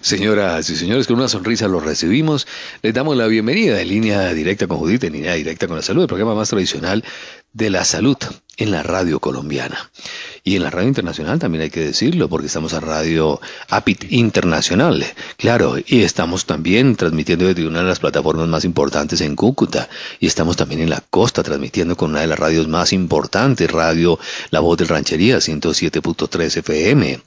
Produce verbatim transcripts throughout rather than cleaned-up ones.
Señoras y señores, con una sonrisa los recibimos, les damos la bienvenida en Línea Directa con Judith, en Línea Directa con la Salud, el programa más tradicional de la salud en la radio colombiana. Y en la radio internacional también hay que decirlo, porque estamos a radio A P I T Internacional, claro, y estamos también transmitiendo desde una de las plataformas más importantes en Cúcuta, y estamos también en la costa transmitiendo con una de las radios más importantes, radio La Voz del Ranchería, ciento siete punto tres F M,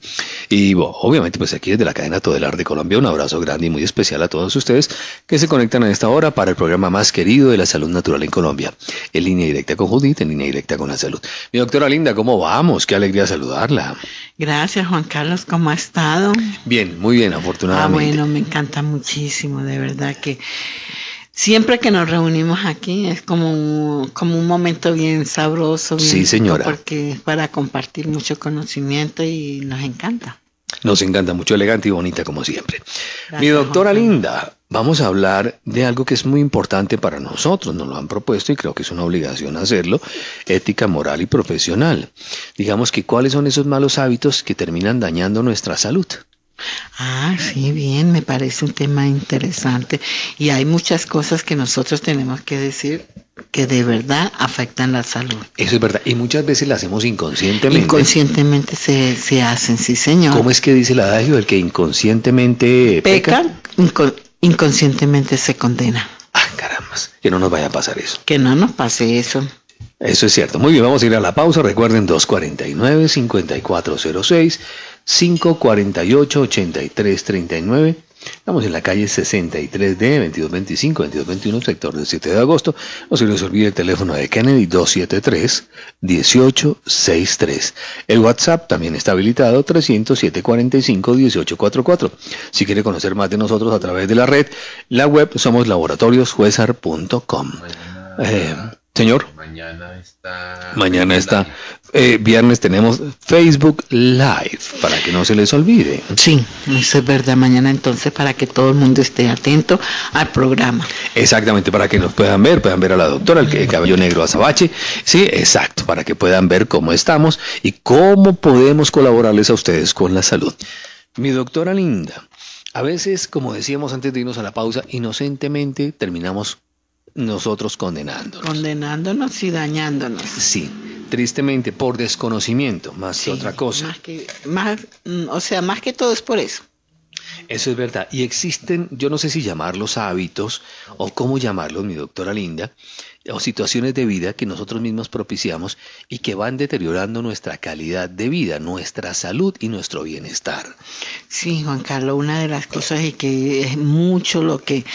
y bueno, obviamente pues aquí desde la cadena Todelar de Colombia, un abrazo grande y muy especial a todos ustedes que se conectan a esta hora para el programa más querido de la salud natural en Colombia, En Línea Directa con Judith, En Línea Directa con la Salud. Mi doctora Linda, ¿cómo vamos? Qué alegría saludarla. Gracias, Juan Carlos, ¿cómo ha estado? Bien, muy bien, afortunadamente. Ah, bueno, me encanta muchísimo, de verdad que siempre que nos reunimos aquí es como un, como un momento bien sabroso. Bien, sí, señora. Porque es para compartir mucho conocimiento y nos encanta. Nos encanta mucho, elegante y bonita como siempre. Gracias, mi doctora Jorge. Linda, vamos a hablar de algo que es muy importante para nosotros, nos lo han propuesto y creo que es una obligación hacerlo, ética, moral y profesional. Digamos que cuáles son esos malos hábitos que terminan dañando nuestra salud. Ah, sí, bien, me parece un tema interesante y hay muchas cosas que nosotros tenemos que decir que de verdad afectan la salud. Eso es verdad, y muchas veces las hacemos inconscientemente. Inconscientemente se, se hacen, sí señor. ¿Cómo es que dice el adagio? El que inconscientemente peca, peca inco inconscientemente se condena. Ah, caramba, que no nos vaya a pasar eso. Que no nos pase eso. Eso es cierto. Muy bien, vamos a ir a la pausa. Recuerden, dos cuarenta y nueve, cincuenta y cuatro cero seis, cinco cuarenta y ocho, ochenta y tres treinta y nueve. Estamos en la calle sesenta y tres D, veintidós veinticinco, veintidós veintiuno, sector del siete de agosto. No se les olvide el teléfono de Kennedy, dos siete tres, uno ocho seis tres. El WhatsApp también está habilitado, tres cero siete, cuarenta y cinco, dieciocho cuarenta y cuatro. Si quiere conocer más de nosotros a través de la red, la web somos laboratorios juezar punto com. Eh, Señor, mañana está... Mañana está... Eh, viernes tenemos Facebook Live, para que no se les olvide. Sí, eso es verdad. Mañana entonces para que todo el mundo esté atento al programa. Exactamente, para que nos puedan ver, puedan ver a la doctora, el, el cabello negro azabache. Sí, exacto, para que puedan ver cómo estamos y cómo podemos colaborarles a ustedes con la salud. Mi doctora Linda, a veces, como decíamos antes de irnos a la pausa, inocentemente terminamos nosotros condenándonos. Condenándonos y dañándonos. Sí, tristemente, por desconocimiento, más sí, que otra cosa. Más que, más, o sea, más que todo es por eso. Eso es verdad. Y existen, yo no sé si llamarlos hábitos, o cómo llamarlos, mi doctora Linda, o situaciones de vida que nosotros mismos propiciamos y que van deteriorando nuestra calidad de vida, nuestra salud y nuestro bienestar. Sí, Juan Carlos, una de las cosas es que es mucho lo que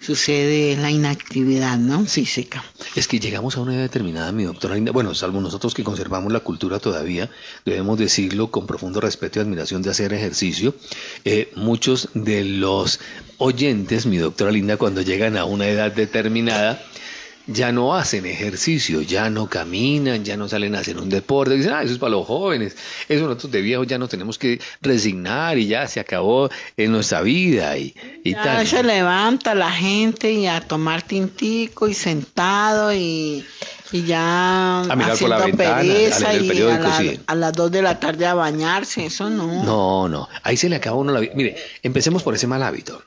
sucede la inactividad, ¿no? Física. Es que llegamos a una edad determinada, mi doctora Linda, bueno, salvo nosotros que conservamos la cultura todavía, debemos decirlo con profundo respeto y admiración de hacer ejercicio. Eh, muchos de los oyentes, mi doctora Linda, cuando llegan a una edad determinada, ya no hacen ejercicio, ya no caminan, ya no salen a hacer un deporte, dicen, ah, eso es para los jóvenes, eso nosotros de viejos ya nos tenemos que resignar y ya se acabó en nuestra vida y, y ya tal. Se levanta la gente y a tomar tintico y sentado y, y ya a mirar por la ventana, pereza, a leer el periódico, a, la, sí. a las dos de la tarde a bañarse, eso no. No, no, ahí se le acaba uno la vida. Mire, empecemos por ese mal hábito,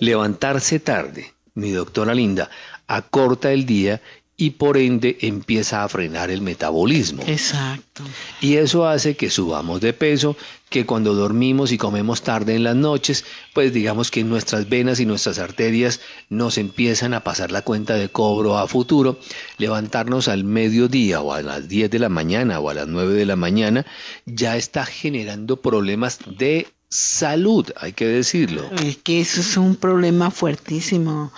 levantarse tarde, mi doctora Linda, acorta el día y por ende empieza a frenar el metabolismo. Exacto. Y eso hace que subamos de peso, que cuando dormimos y comemos tarde en las noches, pues digamos que nuestras venas y nuestras arterias nos empiezan a pasar la cuenta de cobro a futuro. Levantarnos al mediodía o a las diez de la mañana o a las nueve de la mañana ya está generando problemas de salud, hay que decirlo. Es que eso es un problema fuertísimo,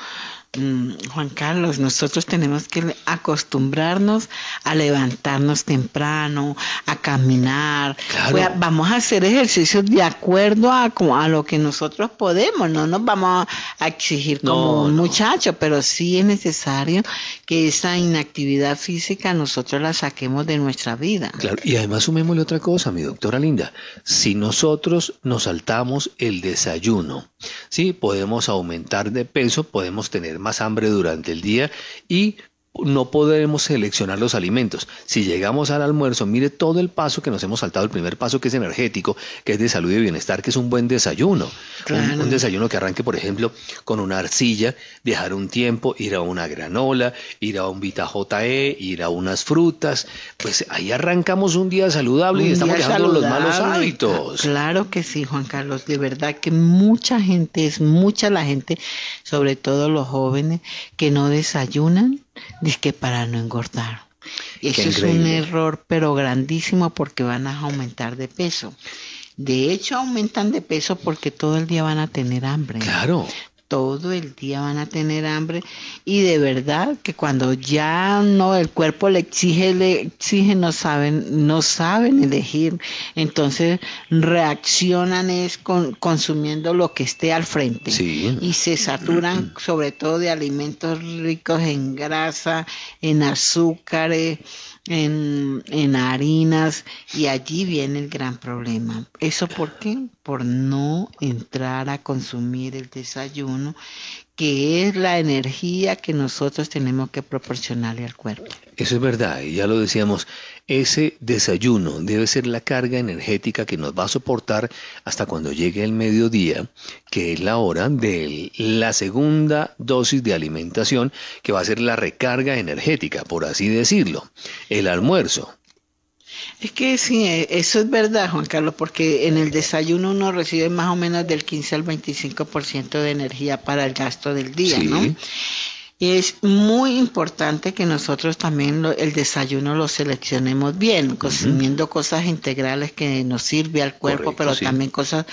Juan Carlos. Nosotros tenemos que acostumbrarnos a levantarnos temprano, a caminar. Claro. Pues vamos a hacer ejercicios de acuerdo a, a lo que nosotros podemos. No nos vamos a exigir como no, un no. muchacho, pero sí es necesario que esa inactividad física nosotros la saquemos de nuestra vida. Claro. Y además sumémosle otra cosa, mi doctora Linda. Si nosotros nos saltamos el desayuno, sí, podemos aumentar de peso, podemos tener más hambre durante el día y no podemos seleccionar los alimentos. Si llegamos al almuerzo, mire todo el paso que nos hemos saltado. El primer paso, que es energético, que es de salud y bienestar, que es un buen desayuno. Claro. Un, un desayuno que arranque, por ejemplo, con una arcilla, viajar un tiempo, ir a una granola, ir a un Vita-J E, ir a unas frutas. Pues ahí arrancamos un día saludable un y estamos dejando saludable. Los malos hábitos. Claro que sí, Juan Carlos. De verdad que mucha gente, es mucha la gente, sobre todo los jóvenes, que no desayunan. Dice que para no engordar. Eso es un error, pero grandísimo, porque van a aumentar de peso. De hecho, aumentan de peso porque todo el día van a tener hambre. Claro. Todo el día van a tener hambre, y de verdad que cuando ya no el cuerpo le exige, le exige, no saben, no saben elegir, entonces reaccionan es con, consumiendo lo que esté al frente. Sí. Y se saturan sobre todo de alimentos ricos en grasa, en azúcares, en, en harinas, y allí viene el gran problema. ¿Eso por qué? Por no entrar a consumir el desayuno, que es la energía que nosotros tenemos que proporcionarle al cuerpo. Eso es verdad, y ya lo decíamos, ese desayuno debe ser la carga energética que nos va a soportar hasta cuando llegue el mediodía, que es la hora de la segunda dosis de alimentación, que va a ser la recarga energética, por así decirlo, el almuerzo. Es que sí, eso es verdad, Juan Carlos, porque en el desayuno uno recibe más o menos del quince al veinticinco por ciento de energía para el gasto del día, sí. ¿No? Es muy importante que nosotros también lo, el desayuno lo seleccionemos bien, consumiendo uh-huh. cosas integrales que nos sirve al cuerpo. Correcto, pero sí. También cosas,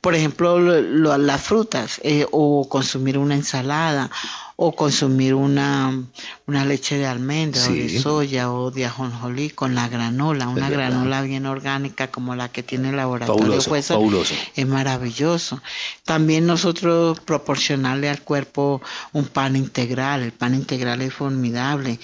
por ejemplo, lo, lo, las frutas, eh, o consumir una ensalada, o consumir una, una leche de almendra, sí. O de soya, o de ajonjolí, con la granola, una es granola verdad. Bien orgánica como la que tiene el laboratorio Juezar, es maravilloso. También nosotros proporcionarle al cuerpo un pan integral, el pan integral es formidable.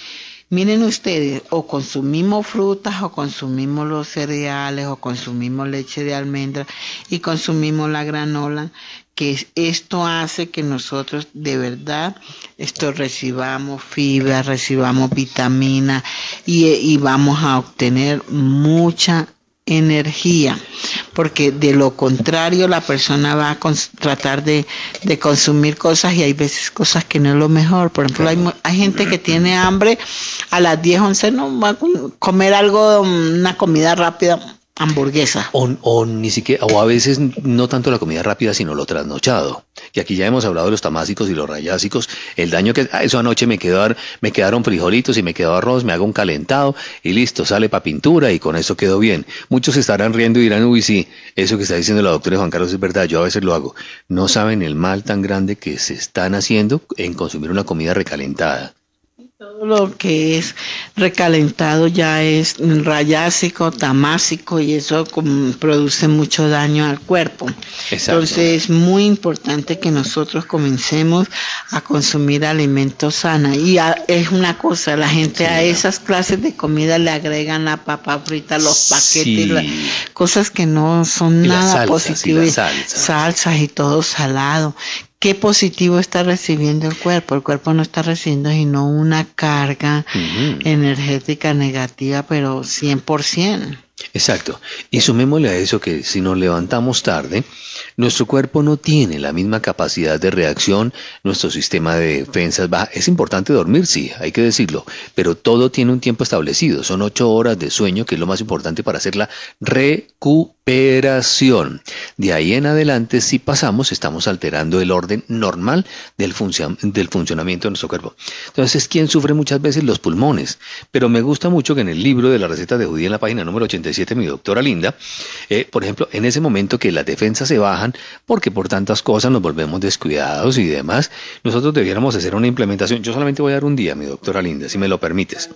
Miren ustedes, o consumimos frutas, o consumimos los cereales, o consumimos leche de almendra, y consumimos la granola, que esto hace que nosotros de verdad esto recibamos fibra, recibamos vitamina, y, y vamos a obtener mucha energía, porque de lo contrario la persona va a cons- tratar de, de consumir cosas, y hay veces cosas que no es lo mejor. Por ejemplo, hay, hay gente que tiene hambre a las diez, once, no va a comer algo, una comida rápida. Hamburguesa. O, o ni siquiera, o a veces no tanto la comida rápida, sino lo trasnochado. Y aquí ya hemos hablado de los tamásicos y los rayásicos, el daño que ah, eso anoche me quedó, me quedaron frijolitos y me quedó arroz, me hago un calentado y listo, sale para pintura y con eso quedó bien. Muchos estarán riendo y dirán, uy sí, eso que está diciendo la doctora Juan Carlos es verdad, yo a veces lo hago. No saben el mal tan grande que se están haciendo en consumir una comida recalentada. Todo lo que es recalentado ya es rayásico, tamásico, y eso produce mucho daño al cuerpo. Exacto. Entonces es muy importante que nosotros comencemos a consumir alimentos sanos. Y a, es una cosa, la gente sí. A esas clases de comida le agregan la papa frita, los paquetes, sí. la, cosas que no son y nada positivas, salsas. salsas y todo salado. ¿Qué positivo está recibiendo el cuerpo? El cuerpo no está recibiendo sino una carga uh-huh. energética negativa, pero cien por ciento. Exacto. Y sumémosle a eso que si nos levantamos tarde, nuestro cuerpo no tiene la misma capacidad de reacción, nuestro sistema de defensas baja. Es importante dormir, sí, hay que decirlo, pero todo tiene un tiempo establecido. Son ocho horas de sueño, que es lo más importante para hacer la recuperación. De ahí en adelante, si pasamos, estamos alterando el orden normal del, func- del funcionamiento de nuestro cuerpo. Entonces, ¿quién sufre muchas veces? Los pulmones. Pero me gusta mucho que en el libro de la receta de Judith, en la página número ochenta y siete, mi doctora Linda, eh, por ejemplo, en ese momento que las defensas se bajan, porque por tantas cosas nos volvemos descuidados y demás, nosotros debiéramos hacer una implementación. Yo solamente voy a dar un día, mi doctora Linda, si me lo permites.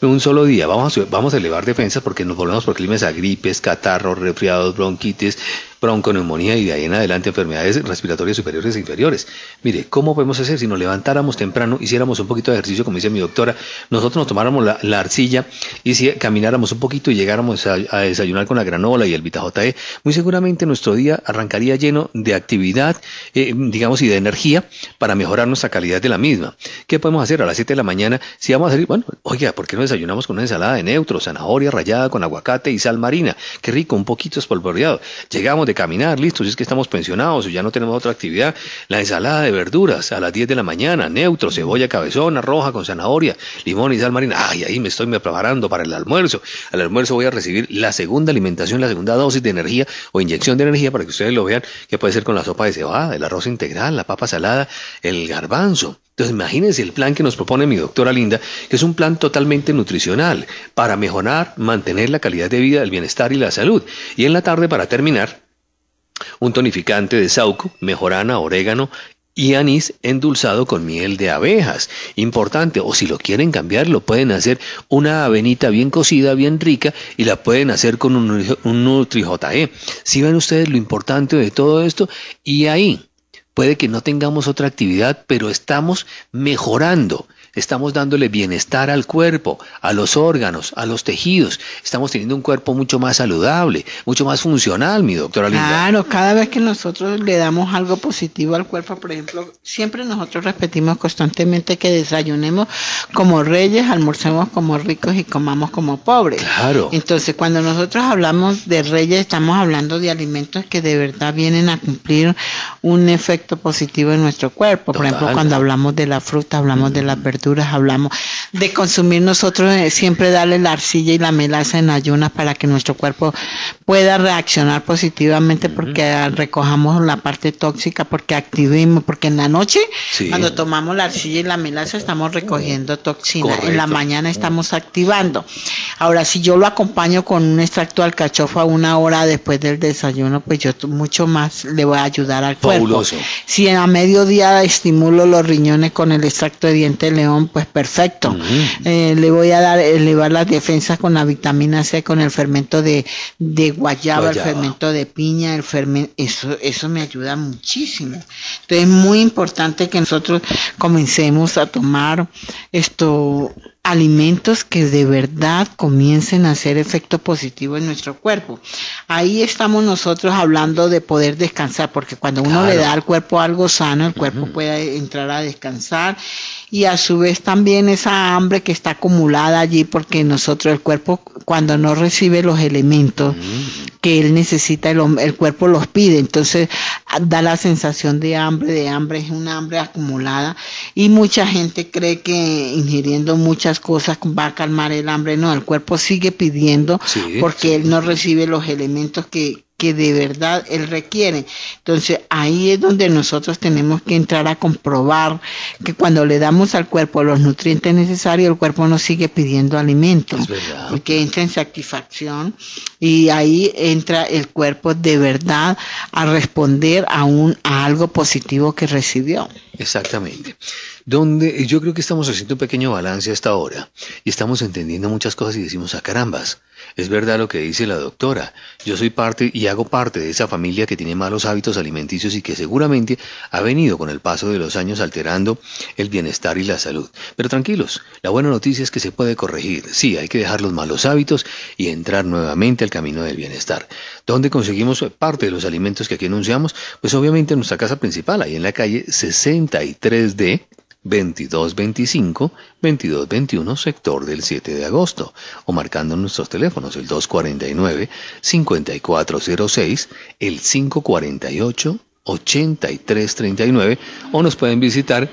Un solo día, vamos a, vamos a elevar defensas, porque nos volvemos proclives a gripes, catarros, resfriados, bronquitis, bronconeumonía y de ahí en adelante enfermedades respiratorias superiores e inferiores. Mire, ¿cómo podemos hacer? Si nos levantáramos temprano, hiciéramos un poquito de ejercicio, como dice mi doctora, nosotros nos tomáramos la, la arcilla y si camináramos un poquito y llegáramos a, a desayunar con la granola y el Vita-J E, muy seguramente nuestro día arrancaría lleno de actividad, eh, digamos, y de energía para mejorar nuestra calidad de la misma. ¿Qué podemos hacer a las siete de la mañana? Si vamos a salir, bueno, oiga, ¿por qué no desayunamos con una ensalada de neutro, zanahoria rallada con aguacate y sal marina? Qué rico, un poquito espolvoreado. Llegamos de caminar, listo, si es que estamos pensionados o ya no tenemos otra actividad, la ensalada de verduras a las diez de la mañana, neutro, cebolla cabezona, roja con zanahoria, limón y sal marina. Ay, ahí me estoy me preparando para el almuerzo. Al almuerzo voy a recibir la segunda alimentación, la segunda dosis de energía o inyección de energía para que ustedes lo vean, que puede ser con la sopa de cebada, el arroz integral, la papa salada, el garbanzo. Entonces imagínense el plan que nos propone mi doctora Linda, que es un plan totalmente nutricional para mejorar, mantener la calidad de vida, el bienestar y la salud. Y en la tarde, para terminar, un tonificante de saúco, mejorana, orégano y anís endulzado con miel de abejas. Importante, o si lo quieren cambiar, lo pueden hacer una avenita bien cocida, bien rica, y la pueden hacer con un, un Nutri-J E. Si ven ustedes lo importante de todo esto, y ahí puede que no tengamos otra actividad, pero estamos mejorando. Estamos dándole bienestar al cuerpo, a los órganos, a los tejidos. Estamos teniendo un cuerpo mucho más saludable, mucho más funcional, mi doctora Linda. Claro, cada vez que nosotros le damos algo positivo al cuerpo, por ejemplo, siempre nosotros repetimos constantemente que desayunemos como reyes, almorcemos como ricos y comamos como pobres. Claro. Entonces, cuando nosotros hablamos de reyes, estamos hablando de alimentos que de verdad vienen a cumplir un efecto positivo en nuestro cuerpo. Total. Por ejemplo, cuando hablamos de la fruta, hablamos mm. de las verduras, hablamos de consumir nosotros, eh, siempre darle la arcilla y la melaza en ayunas para que nuestro cuerpo pueda reaccionar positivamente, porque recojamos la parte tóxica, porque activemos, porque en la noche, sí, cuando tomamos la arcilla y la melaza estamos recogiendo toxina. Correcto. En la mañana estamos activando. Ahora, si yo lo acompaño con un extracto de alcachofa una hora después del desayuno, pues yo mucho más le voy a ayudar al Fabuloso. cuerpo. Si a mediodía estimulo los riñones con el extracto de diente de león, pues perfecto. Uh-huh. eh, le voy a dar elevar las defensas con la vitamina C, con el fermento de, de guayaba, guayaba, el fermento de piña, el fermento, eso, eso me ayuda muchísimo. Entonces es muy importante que nosotros comencemos a tomar esto alimentos que de verdad comiencen a hacer efecto positivo en nuestro cuerpo. Ahí estamos nosotros hablando de poder descansar, porque cuando uno claro. le da al cuerpo algo sano, el cuerpo uh-huh. puede entrar a descansar, y a su vez también esa hambre que está acumulada allí, porque nosotros, el cuerpo, cuando no recibe los elementos uh-huh. que él necesita, el, el cuerpo los pide, entonces da la sensación de hambre, de hambre, es una hambre acumulada, y mucha gente cree que ingiriendo muchas cosas va a calmar el hambre. No, el cuerpo sigue pidiendo sí, porque sí. él no recibe los elementos que, que de verdad él requiere. Entonces ahí es donde nosotros tenemos que entrar a comprobar que cuando le damos al cuerpo los nutrientes necesarios, el cuerpo no sigue pidiendo alimentos, porque entra en satisfacción, y ahí entra el cuerpo de verdad a responder a, un, a algo positivo que recibió. Exactamente. Donde yo creo que estamos haciendo un pequeño balance hasta ahora y estamos entendiendo muchas cosas y decimos, a carambas, es verdad lo que dice la doctora, yo soy parte y hago parte de esa familia que tiene malos hábitos alimenticios y que seguramente ha venido con el paso de los años alterando el bienestar y la salud. Pero tranquilos, la buena noticia es que se puede corregir. Sí, hay que dejar los malos hábitos y entrar nuevamente al camino del bienestar. ¿Dónde conseguimos parte de los alimentos que aquí anunciamos? Pues obviamente en nuestra casa principal, ahí en la calle sesenta y tres D, veintidós veinticinco, veintidós veintiuno, sector del siete de agosto, o marcando nuestros teléfonos el dos cuarenta y nueve, cincuenta y cuatro cero seis, el cinco cuarenta y ocho, ochenta y tres treinta y nueve, o nos pueden visitar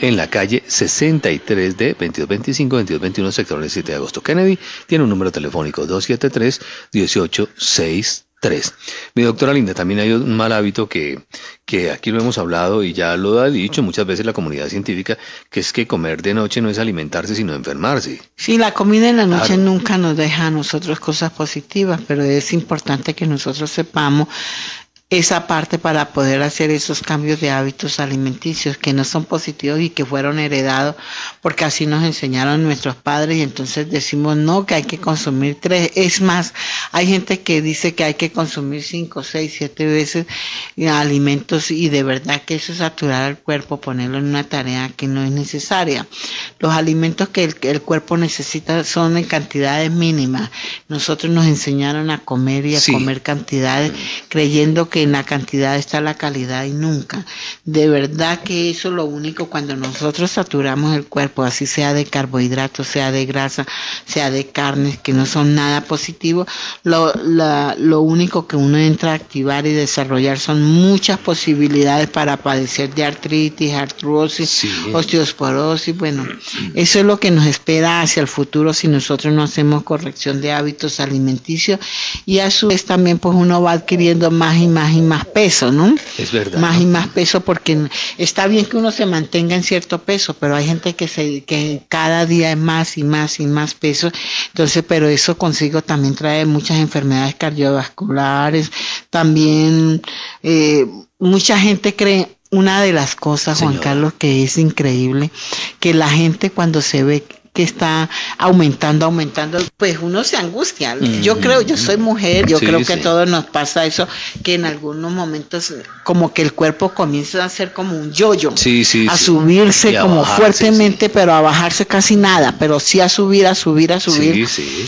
en la calle sesenta y tres D, veintidós veinticinco, veintidós veintiuno, sector del siete de agosto. Kennedy tiene un número telefónico dos setenta y tres, dieciocho sesenta y tres. Tres. Mi doctora Linda, también hay un mal hábito que, que aquí lo hemos hablado y ya lo ha dicho muchas veces la comunidad científica, que es que comer de noche no es alimentarse sino enfermarse. Sí, la comida en la noche claro. nunca nos deja a nosotros cosas positivas, pero es importante que nosotros sepamos esa parte para poder hacer esos cambios de hábitos alimenticios que no son positivos y que fueron heredados porque así nos enseñaron nuestros padres, y entonces decimos no, que hay que consumir tres. Es más, hay gente que dice que hay que consumir cinco, seis, siete veces alimentos, y de verdad que eso es saturar al cuerpo, ponerlo en una tarea que no es necesaria. Los alimentos que el, el cuerpo necesita son en cantidades mínimas. Nosotros nos enseñaron a comer y a sí. comer cantidades creyendo que en la cantidad está la calidad, y nunca. De verdad que eso es lo único. Cuando nosotros saturamos el cuerpo, así sea de carbohidratos, sea de grasa, sea de carnes que no son nada positivo, lo, la, lo único que uno entra a activar y desarrollar son muchas posibilidades para padecer de artritis, artrosis, sí. osteosporosis. Bueno, eso es lo que nos espera hacia el futuro si nosotros no hacemos corrección de hábitos alimenticios, y a su vez también pues uno va adquiriendo más y más y más peso, ¿no? Es verdad. Más ¿no? y más peso, porque está bien que uno se mantenga en cierto peso, pero hay gente que se que cada día es más y más y más peso. Entonces, pero eso consigo también trae muchas enfermedades cardiovasculares, también eh, mucha gente cree. Una de las cosas, Juan Señor. Carlos, que es increíble, que la gente cuando se ve que está aumentando, aumentando, pues uno se angustia. Mm-hmm. Yo creo, yo soy mujer, yo sí, creo que sí. a todos nos pasa eso, que en algunos momentos como que el cuerpo comienza a hacer como un yoyo, sí, sí, a sí. subirse a como bajar, fuertemente, sí, sí. pero a bajarse casi nada, pero sí a subir, a subir, a subir. Sí, sí.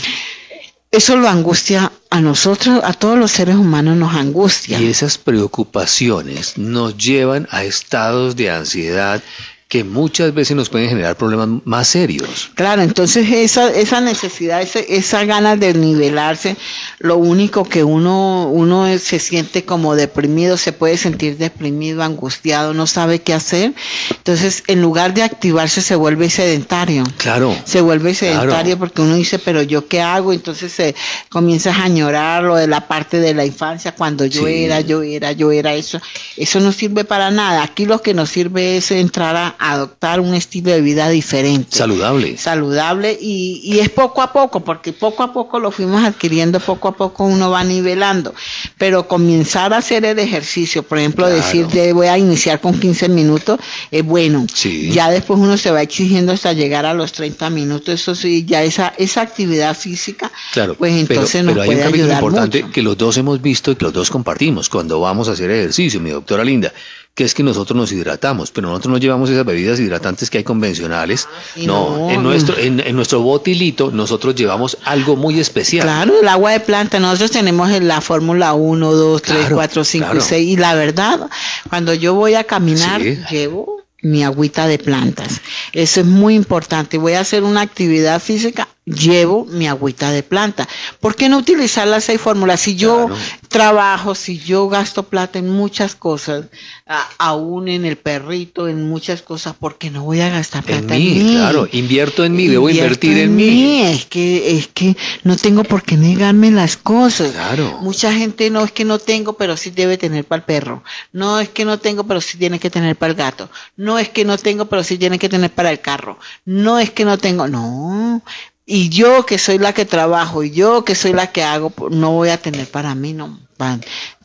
Eso lo angustia a nosotros, a todos los seres humanos nos angustia. Y esas preocupaciones nos llevan a estados de ansiedad que muchas veces nos pueden generar problemas más serios. Claro, entonces esa, esa necesidad, esa, esa ganas de nivelarse, lo único que uno, uno se siente como deprimido, se puede sentir deprimido, angustiado, no sabe qué hacer. Entonces, en lugar de activarse, se vuelve sedentario. Claro. Se vuelve sedentario claro. porque uno dice, pero ¿yo qué hago? Entonces se eh, comienzas a añorar lo de la parte de la infancia, cuando yo sí. era, yo era, yo era eso. Eso no sirve para nada. Aquí lo que nos sirve es entrar a adoptar un estilo de vida diferente, saludable, saludable y, y es poco a poco, porque poco a poco lo fuimos adquiriendo, poco a poco uno va nivelando, pero comenzar a hacer el ejercicio, por ejemplo, claro. decir de voy a iniciar con quince minutos es eh, bueno, sí. ya después uno se va exigiendo hasta llegar a los treinta minutos, eso sí, ya esa esa actividad física, claro, pues entonces pero, nos pero puede ayudar mucho. Hay un cambio importante mucho. Que los dos hemos visto y que los dos compartimos cuando vamos a hacer ejercicio, mi doctora Linda, que es que nosotros nos hidratamos, pero nosotros no llevamos esas bebidas hidratantes que hay convencionales. Sí, no, no, en nuestro en, en nuestro botilito nosotros llevamos algo muy especial. Claro, el agua de planta, nosotros tenemos la fórmula uno, dos, tres, cuatro, cinco claro. y seis, y la verdad, cuando yo voy a caminar, sí. llevo mi agüita de plantas. Eso es muy importante. Voy a hacer una actividad física, llevo mi agüita de planta. ¿Por qué no utilizar las seis fórmulas? Si yo claro. trabajo, si yo gasto plata en muchas cosas, a, aún en el perrito, en muchas cosas, ¿por qué no voy a gastar plata en mí? En mí. Claro, invierto en mí, debo invierto invertir en, en mí. mí. Es que es que no tengo por qué negarme las cosas. Claro. Mucha gente no es que no tengo, pero sí debe tener para el perro. No es que no tengo, pero sí tiene que tener para el gato. No es que no tengo, pero sí tiene que tener para el carro. No es que no tengo, no. Y yo que soy la que trabajo, y yo que soy la que hago, no voy a tener para mí, no.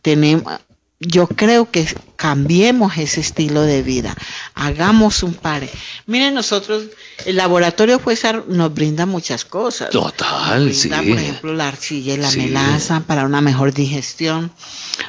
Tenemos, yo creo que cambiemos ese estilo de vida, hagamos un par. Miren, nosotros, el laboratorio Juezar nos brinda muchas cosas. Total, nos brinda, sí. Por ejemplo, la arcilla y la sí. melaza para una mejor digestión.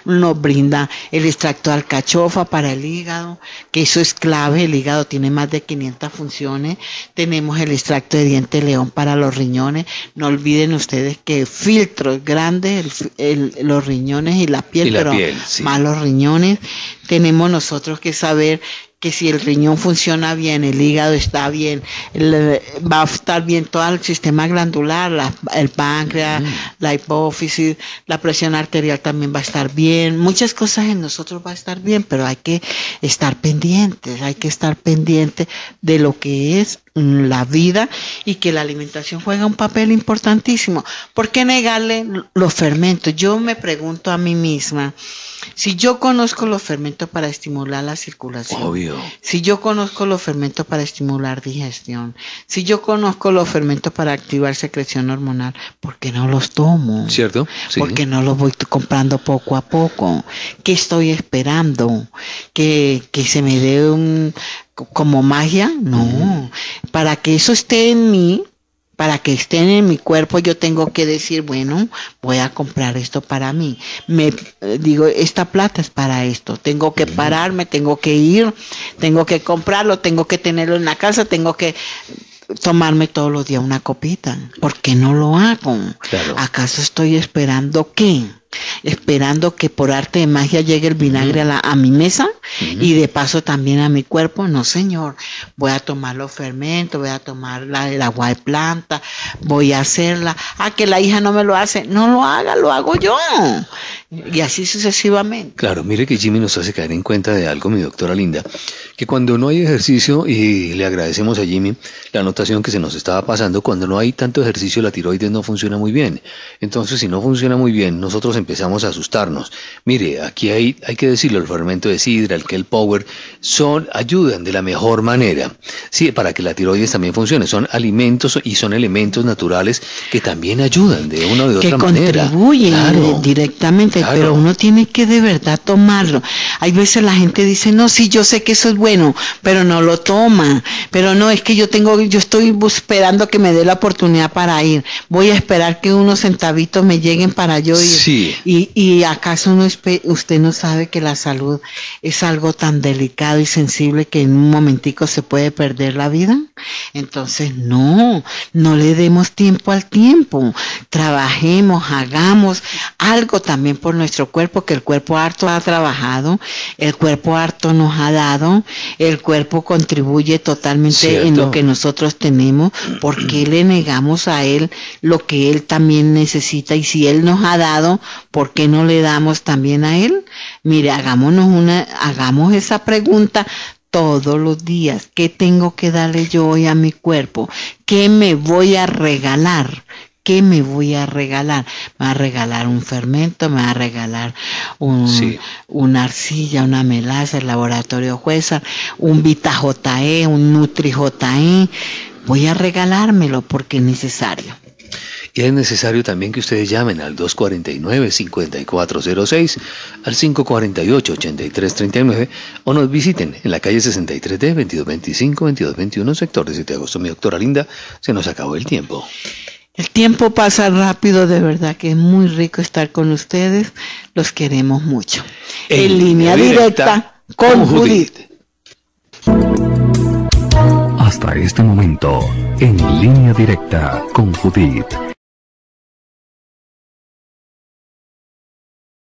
Nos brinda el extracto de alcachofa para el hígado, que eso es clave, el hígado tiene más de quinientas funciones, tenemos el extracto de diente león para los riñones, no olviden ustedes que el filtro es grande, el, el, los riñones y la piel, y la pero piel, sí. más los riñones. Tenemos nosotros que saber que si el riñón funciona bien, el hígado está bien, el, va a estar bien todo el sistema glandular, la, el páncreas, mm. la hipófisis, la presión arterial también va a estar bien, muchas cosas en nosotros va a estar bien, pero hay que estar pendientes, hay que estar pendientes de lo que es la vida y que la alimentación juega un papel importantísimo. ¿Por qué negarle los fermentos? Yo me pregunto a mí misma, Si yo conozco los fermentos para estimular la circulación, obvio. Si yo conozco los fermentos para estimular digestión, si yo conozco los fermentos para activar secreción hormonal, ¿por qué no los tomo? ¿Cierto? Sí. ¿Por qué no los voy comprando poco a poco? ¿Qué estoy esperando? ¿Que, que se me dé un, como magia? No. Uh-huh. Para que eso esté en mí, para que estén en mi cuerpo, yo tengo que decir, bueno, voy a comprar esto para mí. Me digo, esta plata es para esto. Tengo que pararme, tengo que ir, tengo que comprarlo, tengo que tenerlo en la casa, tengo que tomarme todos los días una copita. ¿Por qué no lo hago? Claro. ¿Acaso estoy esperando qué? ¿Esperando que por arte de magia llegue el vinagre a, la, a mi mesa uh-huh. y de paso también a mi cuerpo? No, señor. Voy a tomar los fermentos, voy a tomar la, el agua de planta, voy a hacerla. Ah, que la hija no me lo hace. No lo haga, lo hago yo. Y así sucesivamente. Claro, mire que Jimmy nos hace caer en cuenta de algo, mi doctora Linda, que cuando no hay ejercicio, y le agradecemos a Jimmy la anotación que se nos estaba pasando, cuando no hay tanto ejercicio la tiroides no funciona muy bien. Entonces, si no funciona muy bien, nosotros empezamos a asustarnos. Mire, aquí hay, hay que decirlo, el fermento de sidra, el Kell Power, son, ayudan de la mejor manera, sí, para que la tiroides también funcione. Son alimentos y son elementos naturales que también ayudan de una o de otra manera. Que contribuyen, claro, directamente. Claro. Pero uno tiene que de verdad tomarlo. Hay veces la gente dice, no, sí, yo sé que eso es bueno, pero no lo toma. Pero no, es que yo tengo, yo estoy esperando que me dé la oportunidad para ir. Voy a esperar que unos centavitos me lleguen para yo ir. Sí. Y, y acaso uno, usted no sabe que la salud es algo tan delicado y sensible que en un momentico se puede perder la vida. Entonces, no, no le demos tiempo al tiempo. Trabajemos, hagamos algo también por nuestro cuerpo, que el cuerpo harto ha trabajado, el cuerpo harto nos ha dado, el cuerpo contribuye totalmente, ¿cierto?, en lo que nosotros tenemos. ¿Por qué le negamos a él lo que él también necesita? Y si él nos ha dado, ¿por qué no le damos también a él? Mire, hagámonos una, hagamos esa pregunta todos los días. ¿Qué tengo que darle yo hoy a mi cuerpo? ¿Qué me voy a regalar? ¿Qué me voy a regalar? Me va a regalar un fermento, me va a regalar un, sí. una arcilla, una melaza, el laboratorio Juezar, un Vita-J E, un Nutri-J E. Voy a regalármelo porque es necesario. Y es necesario también que ustedes llamen al dos cuatro nueve, cinco cuatro cero seis, al cinco cuatro ocho, ocho tres tres nueve o nos visiten en la calle sesenta y tres D, veintidós veinticinco, veintidós veintiuno, sector de siete de agosto. Mi doctora Linda, se nos acabó el tiempo. El tiempo pasa rápido, de verdad que es muy rico estar con ustedes. Los queremos mucho. En, en línea directa, directa con Judith. Hasta este momento, en línea directa con Judith.